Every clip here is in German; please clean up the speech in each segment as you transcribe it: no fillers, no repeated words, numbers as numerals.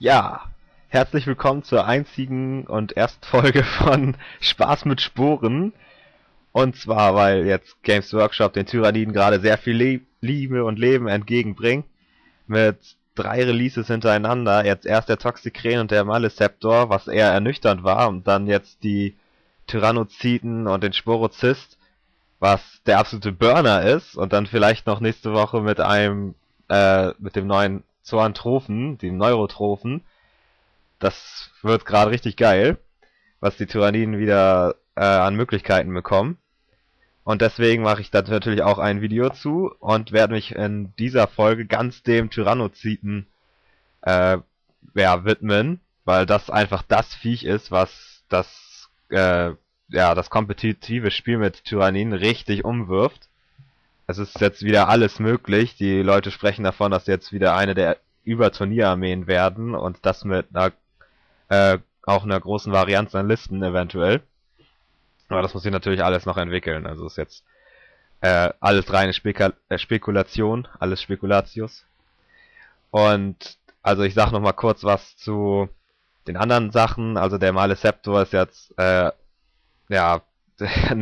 Ja, herzlich willkommen zur einzigen und ersten Folge von Spaß mit Sporen. Und zwar, weil jetzt Games Workshop den Tyranniden gerade sehr viel Liebe und Leben entgegenbringt. Mit 3 Releases hintereinander. Jetzt erst der Toxocrene und der Maleceptor, was eher ernüchternd war. Und dann jetzt die Tyrannozyten und den Sporozyst, was der absolute Burner ist. Und dann vielleicht noch nächste Woche mit einem, mit dem neuen Zoanthropen, die Neurotrophen. Das wird gerade richtig geil, was die Tyranniden wieder an Möglichkeiten bekommen. Und deswegen mache ich da natürlich auch ein Video zu und werde mich in dieser Folge ganz dem Tyrannozyten widmen, weil das einfach das Viech ist, was das, das kompetitive Spiel mit Tyranniden richtig umwirft. Es ist jetzt wieder alles möglich. Die Leute sprechen davon, dass jetzt wieder eine der Überturnierarmeen werden und das mit einer, auch einer großen Varianz an Listen eventuell. Aber das muss sich natürlich alles noch entwickeln. Also ist jetzt alles reine Spekulation, alles Spekulatius. Und also ich sag noch mal kurz was zu den anderen Sachen. Also der Maleceptor ist jetzt eine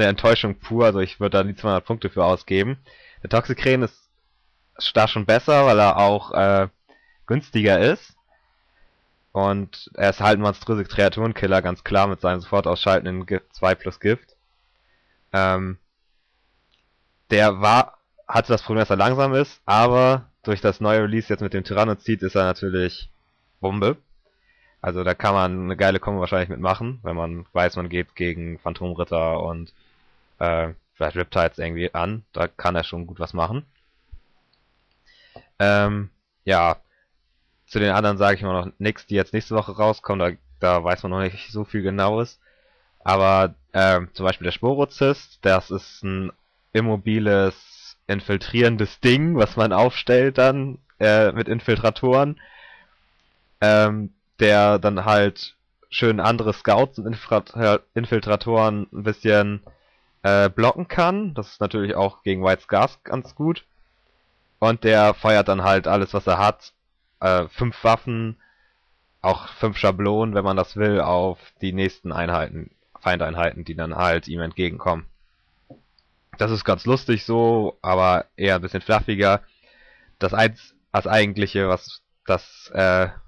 Enttäuschung pur, also ich würde da die 200 Punkte für ausgeben. Der Toxocrene ist da schon besser, weil er auch günstiger ist. Und er ist halt ein monströser Kreaturenkiller, ganz klar, mit seinem sofort ausschaltenden 2+ Gift. Der hatte das Problem, dass er langsam ist, aber durch das neue Release jetzt mit dem Tyrannozid ist er natürlich Bombe. Also da kann man eine geile Kombo wahrscheinlich mitmachen, wenn man weiß, man geht gegen Phantomritter und vielleicht Riptides irgendwie an. Da kann er schon gut was machen. Ja, zu den anderen sage ich mal noch nichts, die jetzt nächste Woche rauskommen. Da weiß man noch nicht so viel Genaues. Aber zum Beispiel der Sporozyst, das ist ein immobiles, infiltrierendes Ding, was man aufstellt dann mit Infiltratoren. Der dann halt schön andere Scouts und Infiltratoren ein bisschen blocken kann. Das ist natürlich auch gegen White Scars ganz gut. Und der feuert dann halt alles, was er hat. 5 Waffen, auch 5 Schablonen, wenn man das will, auf die nächsten Einheiten, Feindeinheiten, die dann halt ihm entgegenkommen. Das ist ganz lustig so, aber eher ein bisschen fluffiger. Das eigentliche, was das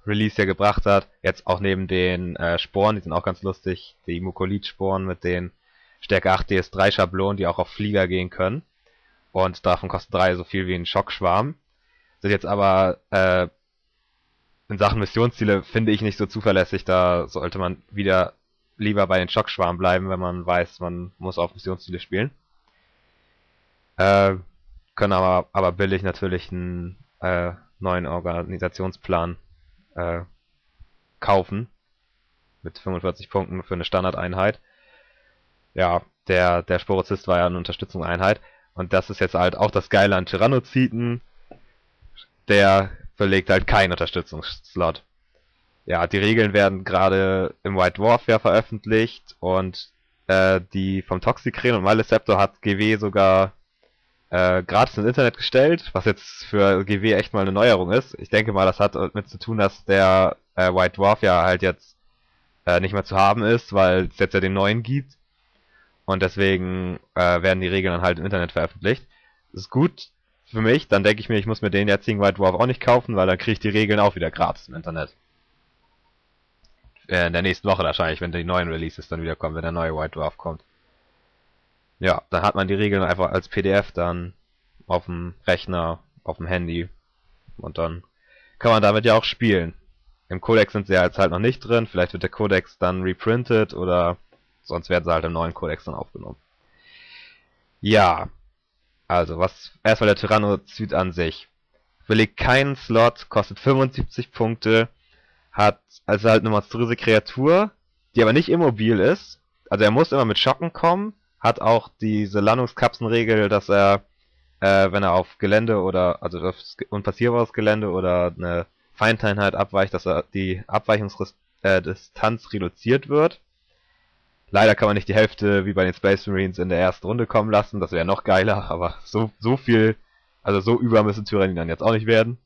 Release ja gebracht hat, jetzt auch neben den Sporen, die sind auch ganz lustig, die Mucolid Sporen mit den Stärke 8 DS3 Schablonen, die auch auf Flieger gehen können und davon kosten 3 so viel wie ein Schockschwarm, sind jetzt aber in Sachen Missionsziele finde ich nicht so zuverlässig, da sollte man wieder lieber bei den Schockschwarm bleiben, wenn man weiß, man muss auf Missionsziele spielen. Können aber billig natürlich ein neuen Organisationsplan kaufen mit 45 Punkten für eine Standardeinheit. Ja, der Sporozyst war ja eine Unterstützungseinheit und das ist jetzt halt auch das Geile an Tyrannozyten, der verlegt halt keinen Unterstützungsslot. Ja, die Regeln werden gerade im White Dwarf ja veröffentlicht und die vom Toxicrene und Maleceptor hat GW sogar gratis ins Internet gestellt, was jetzt für GW echt mal eine Neuerung ist. Ich denke mal, das hat damit zu tun, dass der White Dwarf ja halt jetzt nicht mehr zu haben ist, weil es jetzt ja den neuen gibt. Und deswegen werden die Regeln dann halt im Internet veröffentlicht. Das ist gut für mich, dann denke ich mir, ich muss mir den jetzigen White Dwarf auch nicht kaufen, weil dann kriege ich die Regeln auch wieder gratis im Internet. In der nächsten Woche wahrscheinlich, wenn die neuen Releases dann wieder kommen, wenn der neue White Dwarf kommt. Ja, dann hat man die Regeln einfach als PDF dann auf dem Rechner, auf dem Handy und dann kann man damit ja auch spielen. Im Codex sind sie ja jetzt halt noch nicht drin, vielleicht wird der Codex dann reprintet oder sonst werden sie halt im neuen Codex dann aufgenommen. Ja, also was erstmal der Tyrannozyt an sich. Belegt keinen Slot, kostet 75 Punkte, hat also halt eine monströse Kreatur, die aber nicht immobil ist, also er muss immer mit Schocken kommen. Hat auch diese Landungskapselregel, dass er, wenn er auf Gelände oder, also auf unpassierbares Gelände oder eine Feindeinheit abweicht, dass er die Abweichungsdistanz reduziert wird. Leider kann man nicht die Hälfte wie bei den Space Marines in der ersten Runde kommen lassen, das wäre noch geiler, aber so viel, also so über müssen Tyranniden dann jetzt auch nicht werden.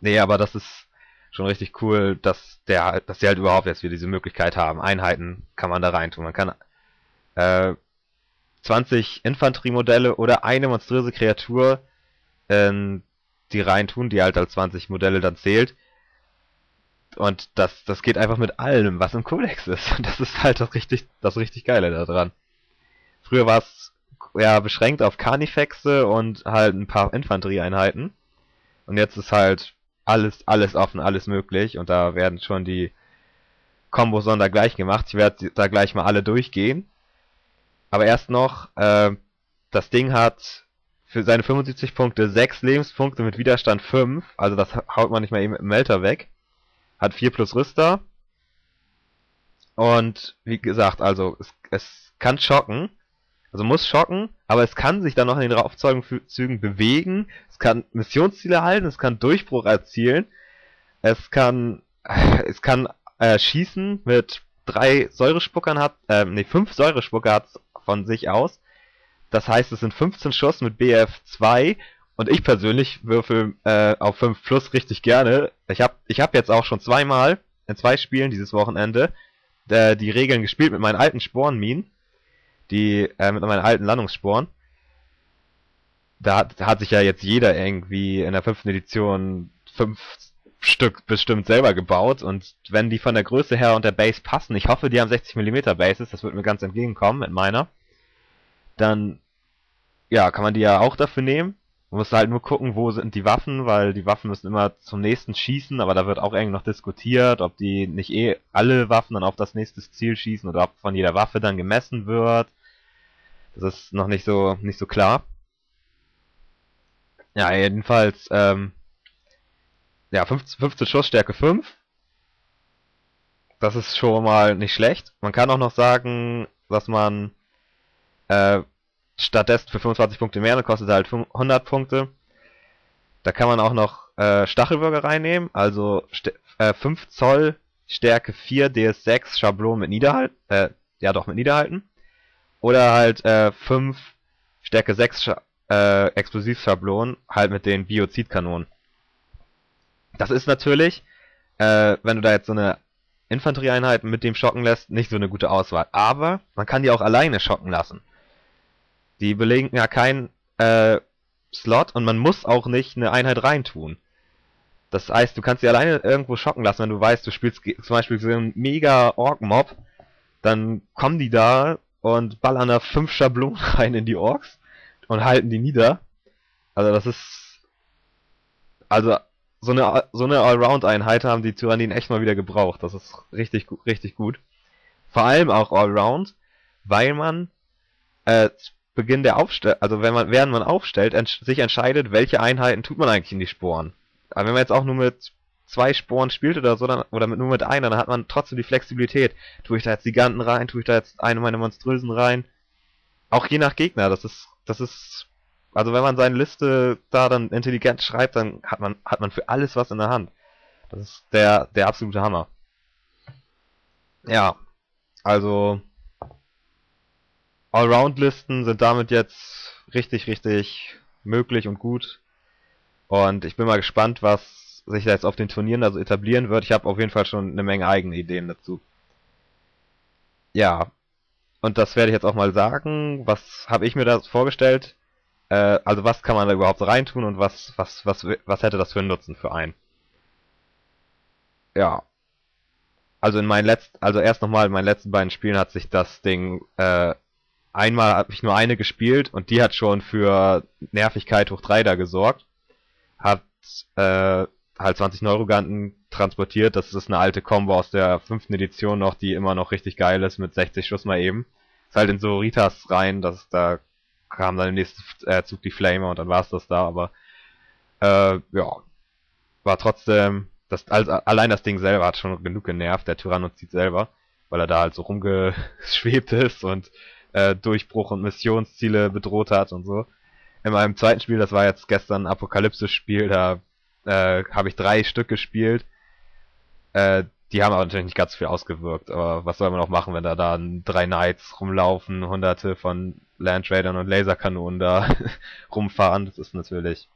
Nee, aber das ist schon richtig cool, dass sie halt überhaupt jetzt wieder diese Möglichkeit haben. Einheiten kann man da reintun. Man kann 20 Infanteriemodelle oder eine monströse Kreatur die reintun, die halt als 20 Modelle dann zählt. Und das geht einfach mit allem, was im Codex ist. Und das ist halt das richtig Geile daran. Früher war es ja beschränkt auf Carnifexe und halt ein paar Infanterieeinheiten. Und jetzt ist halt alles offen, alles möglich. Und da werden schon die Kombos sondergleich gemacht. Ich werde da gleich mal alle durchgehen. Aber erst noch, das Ding hat für seine 75 Punkte 6 Lebenspunkte mit Widerstand 5. Also das haut man nicht mal eben im Melter weg. Hat 4 plus Rüster. Und wie gesagt, also es kann schocken. Also muss schocken, aber es kann sich dann noch in den Raufzügen bewegen. Es kann Missionsziele erhalten, es kann Durchbruch erzielen. Es kann schießen mit 3 Säurespuckern, 5 Säurespucker hat es von sich aus. Das heißt, es sind 15 Schuss mit BF2. Und ich persönlich würfel auf 5 plus richtig gerne. Ich hab jetzt auch schon zweimal in 2 Spielen dieses Wochenende die Regeln gespielt mit meinen alten Sporenminen. Mit meinen alten Landungssporen. Da hat sich ja jetzt jeder irgendwie in der 5. Edition 5 Stück bestimmt selber gebaut. Und wenn die von der Größe her und der Base passen, ich hoffe, die haben 60mm Bases, das wird mir ganz entgegenkommen mit meiner, dann ja, kann man die ja auch dafür nehmen. Man muss halt nur gucken, wo sind die Waffen, weil die Waffen müssen immer zum nächsten schießen, aber da wird auch irgendwie noch diskutiert, ob die nicht alle Waffen dann auf das nächste Ziel schießen oder ob von jeder Waffe dann gemessen wird. Das ist noch nicht so klar. Ja, jedenfalls, ja, 15 Schuss, Stärke 5. Das ist schon mal nicht schlecht. Man kann auch noch sagen, dass man, stattdessen für 25 Punkte mehr, dann kostet er halt 100 Punkte. Da kann man auch noch Stachelbürger reinnehmen, also 5 Zoll, Stärke 4, DS6, Schablon mit Niederhalten, mit Niederhalten. Oder halt 5, Stärke 6, Explosivschablon, halt mit den Biozidkanonen. Das ist natürlich, wenn du da jetzt so eine Infanterieeinheit mit dem schocken lässt, nicht so eine gute Auswahl. Aber man kann die auch alleine schocken lassen. Die belegen ja keinen Slot und man muss auch nicht eine Einheit reintun. Das heißt, du kannst sie alleine irgendwo schocken lassen, wenn du weißt, du spielst zum Beispiel so einen mega Ork-Mob, dann kommen die da und ballern da 5 Schablonen rein in die Orks und halten die nieder. Also das ist... Also so eine Allround-Einheit haben die Tyranniden echt mal wieder gebraucht. Das ist richtig gut. Vor allem auch Allround, weil man... Beginn der Aufstellung, also während man aufstellt, sich entscheidet, welche Einheiten tut man eigentlich in die Sporen. Aber wenn man jetzt auch nur mit 2 Sporen spielt oder so, nur mit einer, dann hat man trotzdem die Flexibilität. Tue ich da jetzt Giganten rein, tue ich da jetzt eine meiner Monströsen rein. Auch je nach Gegner, also wenn man seine Liste da dann intelligent schreibt, dann hat man für alles was in der Hand. Das ist der absolute Hammer. Ja, also... Allround-Listen sind damit jetzt richtig möglich und gut. Und ich bin mal gespannt, was sich da jetzt auf den Turnieren also etablieren wird. Ich habe auf jeden Fall schon eine Menge eigene Ideen dazu. Ja, und das werde ich jetzt auch mal sagen. Was habe ich mir da vorgestellt? Also was kann man da überhaupt reintun und was hätte das für einen Nutzen für einen? Ja. Also erst nochmal in meinen letzten beiden Spielen hat sich das Ding... Einmal habe ich nur eine gespielt und die hat schon für Nervigkeit hoch 3 da gesorgt. Hat halt 20 Neuroganten transportiert. Das ist eine alte Combo aus der 5. Edition noch, die immer noch richtig geil ist mit 60 Schuss mal eben. Ist halt in so Ritas rein, da kam dann im nächsten Zug die Flamer und dann war es das da. Aber ja, war trotzdem, allein das Ding selber hat schon genug genervt, der Tyrannozid selber, weil er da halt so rumgeschwebt ist und Durchbruch und Missionsziele bedroht hat und so. In meinem zweiten Spiel, das war jetzt gestern ein Apokalypse-Spiel, da habe ich 3 Stück gespielt. Die haben aber natürlich nicht ganz so viel ausgewirkt, aber was soll man auch machen, wenn da 3 Knights rumlaufen, hunderte von Land Raidern und Laserkanonen da rumfahren, das ist natürlich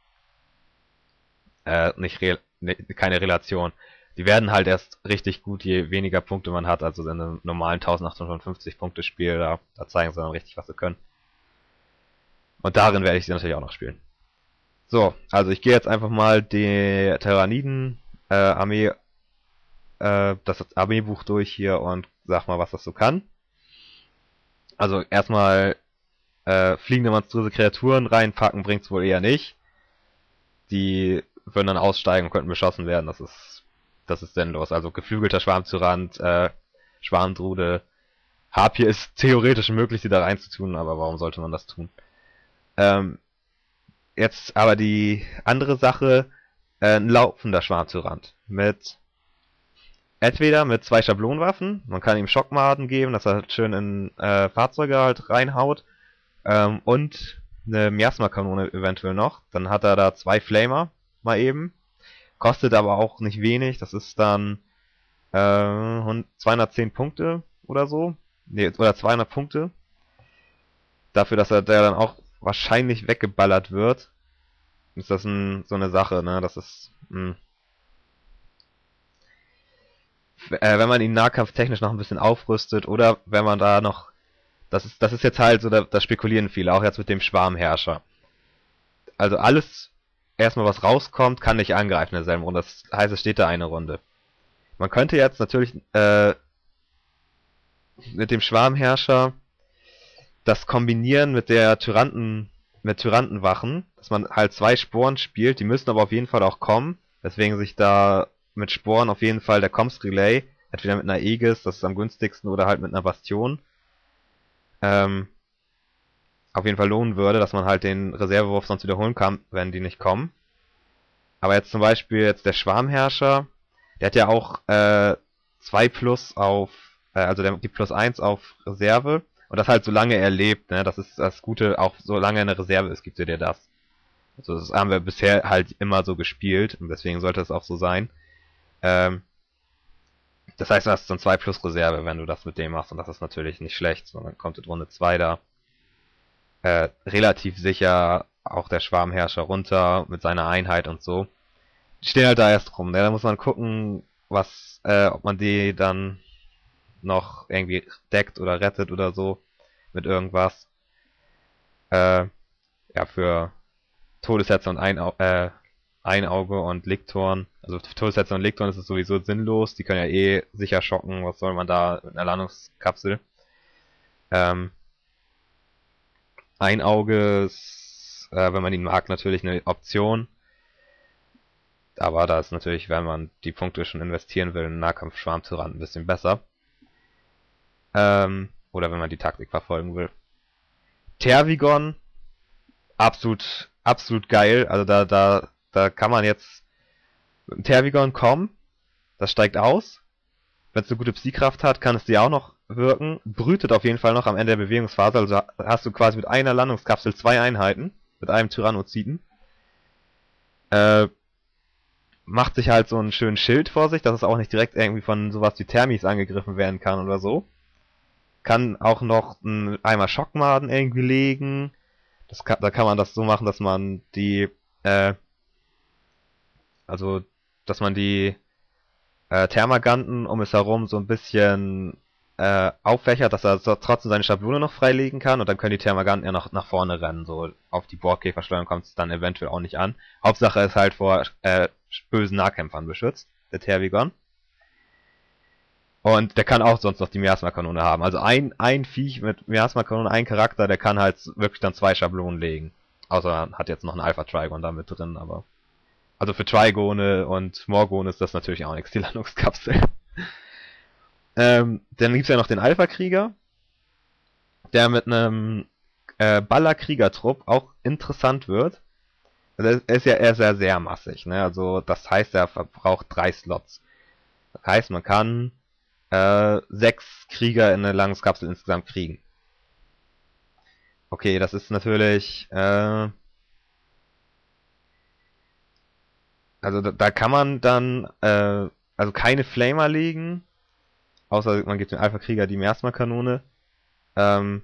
keine Relation. Die werden halt erst richtig gut, je weniger Punkte man hat. Also in einem normalen 1850 Punkte Spiel, da zeigen sie dann richtig, was sie können. Und darin werde ich sie natürlich auch noch spielen. So, also ich gehe jetzt einfach mal die Tyranniden Armee, das Armeebuch durch hier und sag mal, was das so kann. Also erstmal fliegende monströse Kreaturen reinpacken bringt's wohl eher nicht. Die würden dann aussteigen und könnten beschossen werden. Das ist sinnlos. Also geflügelter Schwarmtyrant, Schwarmdrude. Harpie ist theoretisch möglich, sie da reinzutun, aber warum sollte man das tun? Jetzt aber die andere Sache, ein laufender Schwarmtyrant. Entweder mit zwei Schablonenwaffen, man kann ihm Schockmaden geben, dass er schön in Fahrzeuge halt reinhaut, und eine Miasma-Kanone eventuell noch. Dann hat er da zwei Flamer, mal eben. Kostet aber auch nicht wenig, das ist dann 210 Punkte oder so. Nee, oder 200 Punkte. Dafür, dass er der dann auch wahrscheinlich weggeballert wird, ist das so eine Sache, ne? Das ist... wenn man ihn nahkampftechnisch noch ein bisschen aufrüstet, oder wenn man da noch... Das ist jetzt halt so, da spekulieren viele, auch jetzt mit dem Schwarmherrscher. Also alles... Erstmal was rauskommt, kann nicht angreifen in derselben Runde. Das heißt, es steht da eine Runde. Man könnte jetzt natürlich mit dem Schwarmherrscher das kombinieren mit der Tyrantenwachen, dass man halt zwei Sporen spielt, die müssen aber auf jeden Fall auch kommen, deswegen sich da mit Sporen auf jeden Fall der Comms Relay, entweder mit einer Aegis, das ist am günstigsten, oder halt mit einer Bastion, auf jeden Fall lohnen würde, dass man halt den Reservewurf sonst wiederholen kann, wenn die nicht kommen. Aber jetzt zum Beispiel jetzt der Schwarmherrscher, der hat ja auch 2 plus auf, also die plus 1 auf Reserve, und das halt solange er lebt, ne, das ist das Gute, auch solange er eine Reserve ist, gibt er dir das. Also das haben wir bisher halt immer so gespielt, und deswegen sollte es auch so sein. Das heißt, du hast dann 2 plus Reserve, wenn du das mit dem machst, und das ist natürlich nicht schlecht, sondern kommt in Runde 2 da relativ sicher auch der Schwarmherrscher runter mit seiner Einheit und so. Die stehen halt da erst rum, ne? Da muss man gucken, was, ob man die dann noch irgendwie deckt oder rettet oder so mit irgendwas. Ja, für Todesherz und Einauge und Liktorn. Also für Todesherz und Liktorn ist es sowieso sinnlos, die können ja eh sicher schocken, was soll man da mit einer Landungskapsel. Einauge ist, wenn man ihn mag, natürlich eine Option. Aber da ist natürlich, wenn man die Punkte schon investieren will, im Nahkampf Schwarmtyrann ein bisschen besser. Oder wenn man die Taktik verfolgen will. Tervigon, absolut geil. Also da kann man jetzt mit dem Tervigon kommen. Das steigt aus. Wenn es eine gute Psi-Kraft hat, kann es dir auch noch wirken, brütet auf jeden Fall noch am Ende der Bewegungsphase, also hast du quasi mit einer Landungskapsel 2 Einheiten, mit einem Tyrannozyten. Macht sich halt so einen schönen Schild vor sich, dass es auch nicht direkt irgendwie von sowas wie Thermis angegriffen werden kann oder so. Kann auch noch einmal Schockmaden irgendwie legen. Da kann man das so machen, dass man die Thermaganten um es herum so ein bisschen auffächert, dass er trotzdem seine Schablone noch freilegen kann, und dann können die Thermaganten ja noch nach vorne rennen, so auf die Borkäfer-Schleuder kommt es dann eventuell auch nicht an. Hauptsache ist halt vor bösen Nahkämpfern beschützt, der Tervigon. Und der kann auch sonst noch die Miasma-Kanone haben, also ein Viech mit Miasma-Kanone, ein Charakter, der kann halt wirklich dann 2 Schablonen legen, außer man hat jetzt noch einen Alpha-Trigon da mit drin, aber also für Trigone und Morgone ist das natürlich auch nichts, die Landungskapsel. Dann gibt's ja noch den Alpha-Krieger, der mit einem Baller-Krieger-Trupp auch interessant wird. Also er ist ja sehr massig, ne? Also das heißt, er verbraucht 3 Slots. Das heißt, man kann 6 Krieger in eine Landungskapsel insgesamt kriegen. Okay, das ist natürlich... also da kann man dann... also keine Flamer legen... Außer man gibt dem Alpha-Krieger die Miasma-Kanone. Man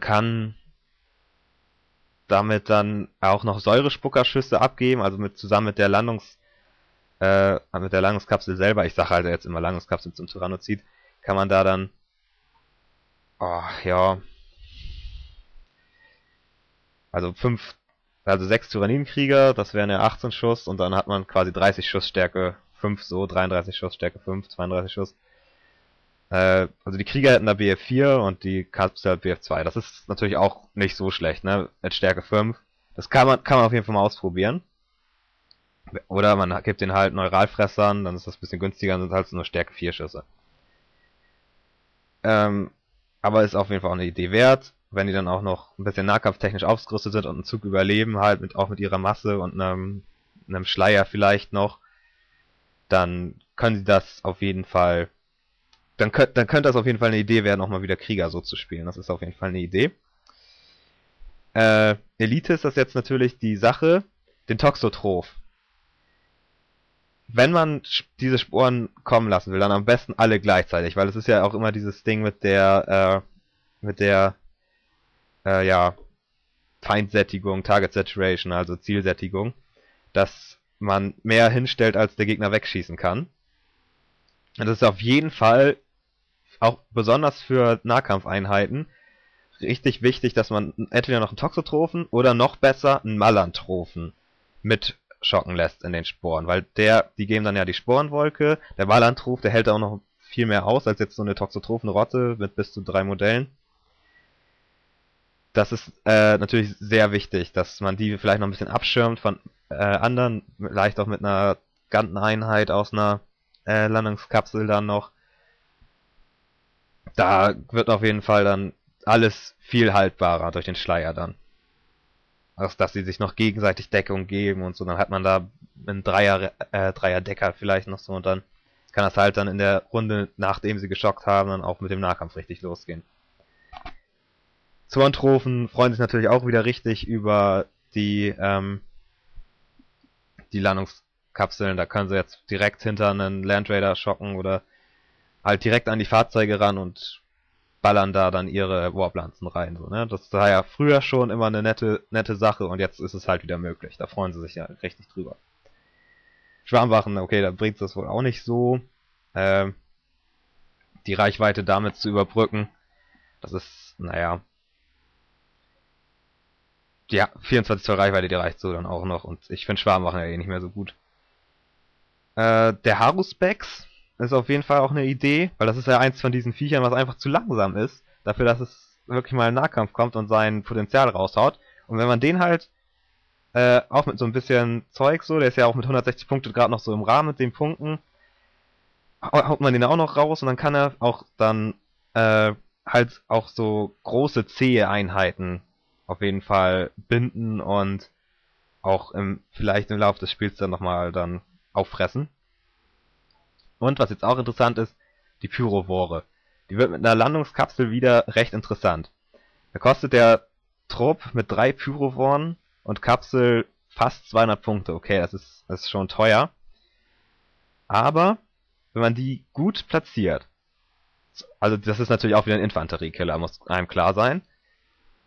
kann damit dann auch noch Säurespuckerschüsse abgeben, also zusammen mit der mit der Landungskapsel selber, ich sage halt jetzt immer Landungskapsel zum Tyrannozid, kann man da dann, also 6 Tyrannidenkrieger, das wären ja 18 Schuss und dann hat man quasi 30 Schuss Stärke 5, so 33 Schuss Stärke 5, 32 Schuss. Also die Krieger hätten da BF4 und die Kapsel BF2. Das ist natürlich auch nicht so schlecht, ne? Mit Stärke 5. Das kann man auf jeden Fall mal ausprobieren. Oder man gibt den halt Neuralfressern, dann ist das ein bisschen günstiger, dann sind halt nur Stärke 4 Schüsse. Aber ist auf jeden Fall auch eine Idee wert, wenn die dann auch noch ein bisschen nahkampftechnisch ausgerüstet sind und einen Zug überleben, halt mit, auch mit ihrer Masse und einem Schleier vielleicht noch, dann können sie das auf jeden Fall, dann könnte das auf jeden Fall eine Idee werden, auch mal wieder Krieger so zu spielen. Das ist auf jeden Fall eine Idee. Elite ist das jetzt natürlich die Sache, den Toxotroph. Wenn man diese Sporen kommen lassen will, dann am besten alle gleichzeitig, weil es ist ja auch immer dieses Ding mit der Feindsättigung, Target Saturation, also Zielsättigung, dass man mehr hinstellt, als der Gegner wegschießen kann. Und das ist auf jeden Fall, auch besonders für Nahkampfeinheiten, richtig wichtig, dass man entweder noch einen Toxotrophen oder noch besser einen Malantrophen mit schocken lässt in den Sporen, weil die geben dann ja die Sporenwolke, der Malantroph, der hält auch noch viel mehr aus, als jetzt so eine Toxotrophenrotte mit bis zu 3 Modellen. Das ist natürlich sehr wichtig, dass man die vielleicht noch ein bisschen abschirmt von anderen, vielleicht auch mit einer ganzen Einheit aus einer Landungskapsel dann noch. Da wird auf jeden Fall dann alles viel haltbarer durch den Schleier dann. Also, dass sie sich noch gegenseitig Deckung geben und so, dann hat man da einen Dreier-Decker vielleicht noch so und dann kann das halt dann in der Runde, nachdem sie geschockt haben, dann auch mit dem Nahkampf richtig losgehen. Zoanthropen freuen sich natürlich auch wieder richtig über die Landungskapseln. Da können sie jetzt direkt hinter einen Land Raider schocken oder halt direkt an die Fahrzeuge ran und ballern da dann ihre Warplanzen rein. So, ne? Das war ja früher schon immer eine nette Sache und jetzt ist es halt wieder möglich. Da freuen sie sich ja richtig drüber. Schwarmwachen, okay, da bringt es das wohl auch nicht so. Die Reichweite damit zu überbrücken, das ist, naja... Ja, 24 Zoll Reichweite, die reicht so dann auch noch. Und ich finde Schwarmwachen ja eh nicht mehr so gut. Der Haruspex ist auf jeden Fall auch eine Idee, weil das ist ja eins von diesen Viechern, was einfach zu langsam ist, dafür, dass es wirklich mal in den Nahkampf kommt und sein Potenzial raushaut. Und wenn man den halt auch mit so ein bisschen Zeug so, der ist ja auch mit 160 Punkten gerade noch so im Rahmen mit den Punkten, haut man den auch noch raus und dann kann er auch dann halt auch so große, zähe Einheiten auf jeden Fall binden und auch vielleicht im Laufe des Spiels dann nochmal dann auffressen. Und was jetzt auch interessant ist, die Pyrovore. Die wird mit einer Landungskapsel wieder recht interessant. Da kostet der Trupp mit 3 Pyrovoren und Kapsel fast 200 Punkte. Okay, das ist schon teuer. Aber wenn man die gut platziert, also das ist natürlich auch wieder ein Infanteriekiller, muss einem klar sein,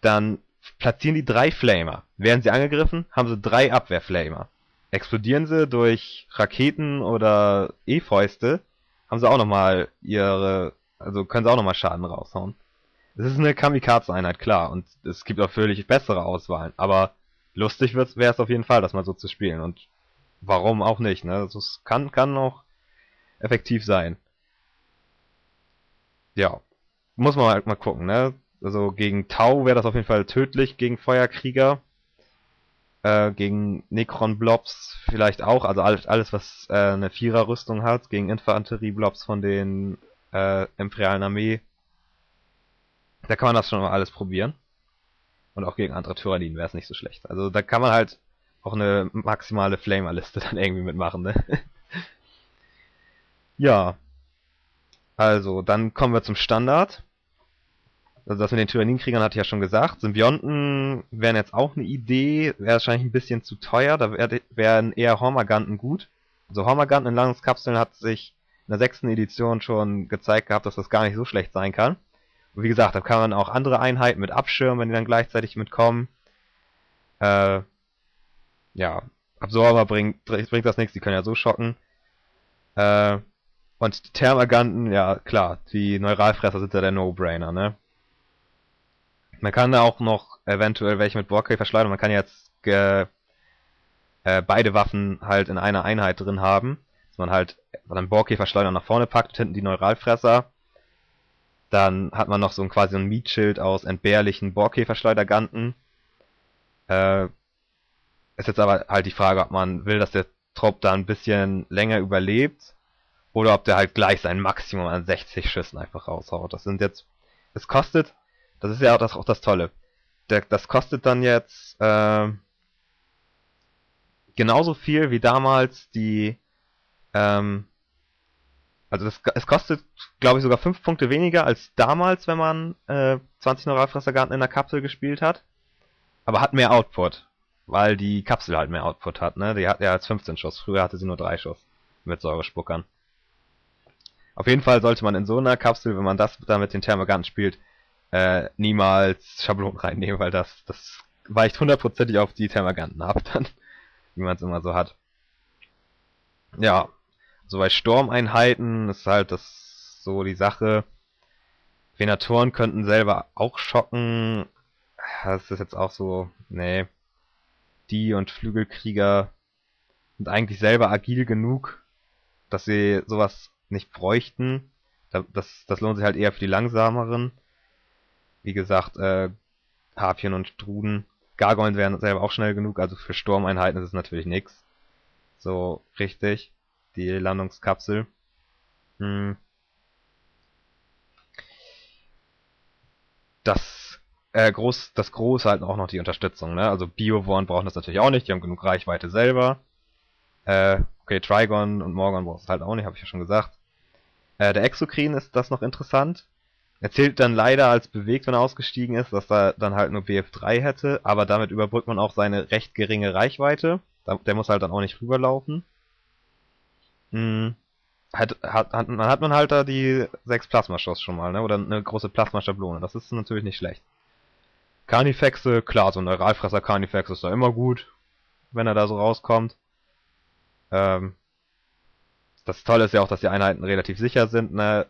dann platzieren die 3 Flamer. Werden sie angegriffen, haben sie 3 Abwehrflamer. Explodieren sie durch Raketen oder E-Fäuste, haben sie auch nochmal können sie auch nochmal Schaden raushauen. Das ist eine Kamikaze-Einheit, klar, und es gibt auch völlig bessere Auswahlen, aber lustig wäre es auf jeden Fall, das mal so zu spielen, und warum auch nicht, ne? Das kann auch effektiv sein. Ja, muss man halt mal gucken, ne? Also gegen Tau wäre das auf jeden Fall tödlich, gegen Feuerkrieger, gegen Necron-Blobs vielleicht auch, also alles was eine Vierer-Rüstung hat, gegen Infanterie-Blobs von den imperialen Armee. Da kann man das schon mal alles probieren. Und auch gegen andere Tyranniden wäre es nicht so schlecht. Also da kann man halt auch eine maximale Flamer-Liste dann irgendwie mitmachen, ne? Ja. Also, dann kommen wir zum Standard. Also das mit den Tyrannidenkriegern hatte ich ja schon gesagt. Symbionten wären jetzt auch eine Idee, wäre wahrscheinlich ein bisschen zu teuer, da wären eher Hormaganten gut. Also Hormaganten in Landungskapseln hat sich in der 6. Edition schon gezeigt gehabt, dass das gar nicht so schlecht sein kann. Und wie gesagt, da kann man auch andere Einheiten mit abschirmen, wenn die dann gleichzeitig mitkommen. Ja, Absorber bringt das nichts, die können ja so schocken. Und die Thermaganten, ja klar, die Neuralfresser sind ja der No-Brainer, ne? Man kann da auch noch eventuell welche mit Borkäfer-Schleuder, man kann jetzt beide Waffen halt in einer Einheit drin haben. Dass man halt dann Borkäfer-Schleuder nach vorne packt und hinten die Neuralfresser. Dann hat man noch so ein, quasi ein Mietschild aus entbehrlichen Borkäfer-Schleuderganten. Ist jetzt aber halt die Frage, ob man will, dass der Trop da ein bisschen länger überlebt oder ob der halt gleich sein Maximum an 60 Schüssen einfach raushaut. Das sind jetzt, es kostet, das ist ja auch das Tolle. Das kostet dann jetzt genauso viel wie damals die, also es kostet, glaube ich, sogar 5 Punkte weniger als damals, wenn man 20 Neuralfressergarten in der Kapsel gespielt hat, aber hat mehr Output. Weil die Kapsel halt mehr Output hat, ne? Die hat ja jetzt 15 Schuss. Früher hatte sie nur 3 Schuss mit Säurespuckern. Auf jeden Fall sollte man in so einer Kapsel, wenn man das da mit den Thermaganten spielt, niemals Schablonen reinnehmen, weil das weicht hundertprozentig auf die Thermaganten ab, dann, wie man es immer so hat. Ja, so bei Sturmeinheiten ist halt das so die Sache. Venatoren könnten selber auch schocken. Das ist jetzt auch so, nee. Die und Flügelkrieger sind eigentlich selber agil genug, dass sie sowas nicht bräuchten. Das lohnt sich halt eher für die langsameren. Wie gesagt, Harpien und Struden. Gargoylen wären selber auch schnell genug, also für Sturmeinheiten ist es natürlich nichts. So richtig. Die Landungskapsel. Das Große halt auch noch die Unterstützung, ne? Also Bioworn brauchen das natürlich auch nicht, die haben genug Reichweite selber. Okay, Trigon und Morgon braucht es halt auch nicht, habe ich ja schon gesagt. Der Exocrine ist das noch interessant. Er zählt dann leider als bewegt, wenn er ausgestiegen ist, dass er dann halt nur BF3 hätte, aber damit überbrückt man auch seine recht geringe Reichweite. Der muss halt dann auch nicht rüberlaufen. Hat man halt da die 6 Plasmaschuss schon mal, ne? Oder eine große Plasmaschablone, das ist natürlich nicht schlecht. Carnifexe, klar, so ein Neuralfresser Carnifex ist da immer gut, wenn er da so rauskommt. Das Tolle ist ja auch, dass die Einheiten relativ sicher sind, ne?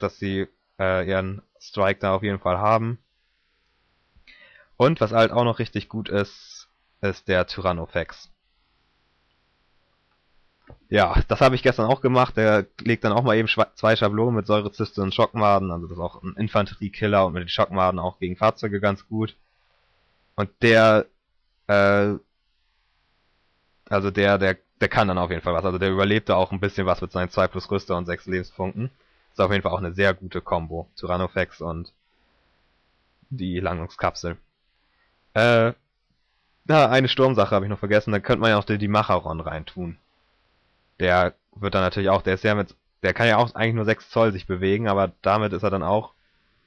Dass sie ihren Strike da auf jeden Fall haben. Und was halt auch noch richtig gut ist, ist der Tyrannofex. Ja, das habe ich gestern auch gemacht, der legt dann auch mal eben 2 Schablonen mit Säurezyste und Schockmaden, also das ist auch ein Infanteriekiller und mit den Schockmaden auch gegen Fahrzeuge ganz gut. Und der kann dann auf jeden Fall was, also der überlebt da auch ein bisschen was mit seinen 2 plus Rüster und 6 Lebenspunkten. Ist auf jeden Fall auch eine sehr gute Combo, Tyrannofex und die Landungskapsel. Eine Sturmsache habe ich noch vergessen, da könnte man ja auch die Macharon reintun. Der wird dann natürlich auch, der kann ja auch eigentlich nur 6 Zoll sich bewegen, aber damit ist er dann auch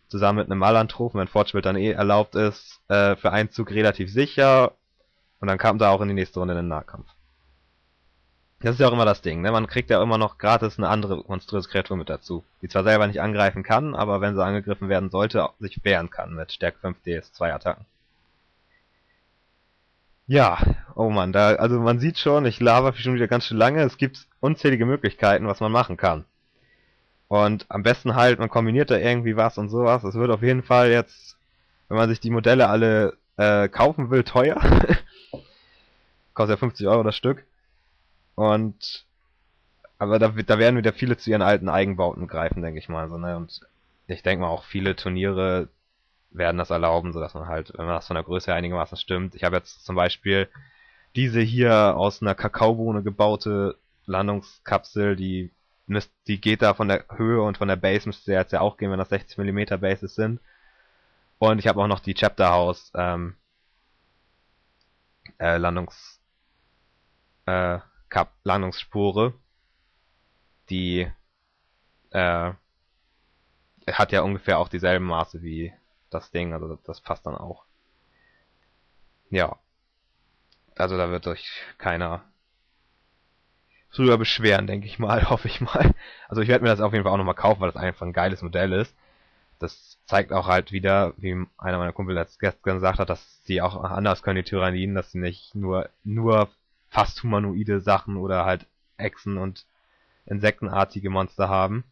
zusammen mit einem Malanthropen, wenn Fortschritt dann eh erlaubt ist, für einen Zug relativ sicher und dann kam da auch in die nächste Runde in den Nahkampf. Das ist ja auch immer das Ding, ne? Man kriegt ja immer noch gratis eine andere monströse Kreatur mit dazu, die zwar selber nicht angreifen kann, aber wenn sie angegriffen werden sollte, sich wehren kann mit Stärke 5 DS, 2 Attacken. Ja, oh man, also man sieht schon, ich laber schon wieder ganz schön lange, es gibt unzählige Möglichkeiten, was man machen kann. Und am besten halt, man kombiniert da irgendwie was und sowas, es wird auf jeden Fall jetzt, wenn man sich die Modelle alle kaufen will, teuer. Kostet ja 50 Euro das Stück. Und, aber da werden wieder viele zu ihren alten Eigenbauten greifen, denke ich mal. So, ne? Und ich denke mal auch viele Turniere werden das erlauben, sodass man halt, wenn man das von der Größe her einigermaßen stimmt. Ich habe jetzt zum Beispiel diese hier aus einer Kakaobohne gebaute Landungskapsel, die geht da von der Höhe und von der Base müsste jetzt ja auch gehen, wenn das 60 mm Bases sind. Und ich habe auch noch die Chapter House Landungsspore, die hat ja ungefähr auch dieselben Maße wie das Ding, also das passt dann auch. Ja. Also da wird euch keiner drüber beschweren, denke ich mal, hoffe ich mal. Also ich werde mir das auf jeden Fall auch nochmal kaufen, weil das einfach ein geiles Modell ist. Das zeigt auch halt wieder, wie einer meiner Kumpel gestern gesagt hat, dass die auch anders können, die Tyranniden, dass sie nicht nur fast humanoide Sachen oder halt Echsen und insektenartige Monster haben.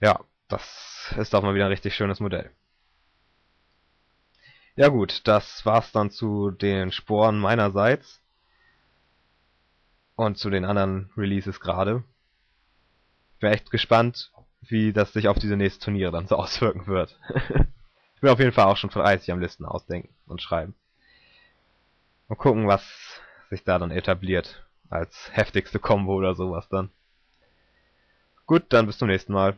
Ja, das ist doch mal wieder ein richtig schönes Modell. Ja gut, das war's dann zu den Sporen meinerseits. Und zu den anderen Releases gerade. Ich bin echt gespannt, wie das sich auf diese nächsten Turniere dann so auswirken wird. Ich bin auf jeden Fall auch schon fleißig am Listen ausdenken und schreiben. Und gucken, was sich da dann etabliert. Als heftigste Combo oder sowas dann. Gut, dann bis zum nächsten Mal.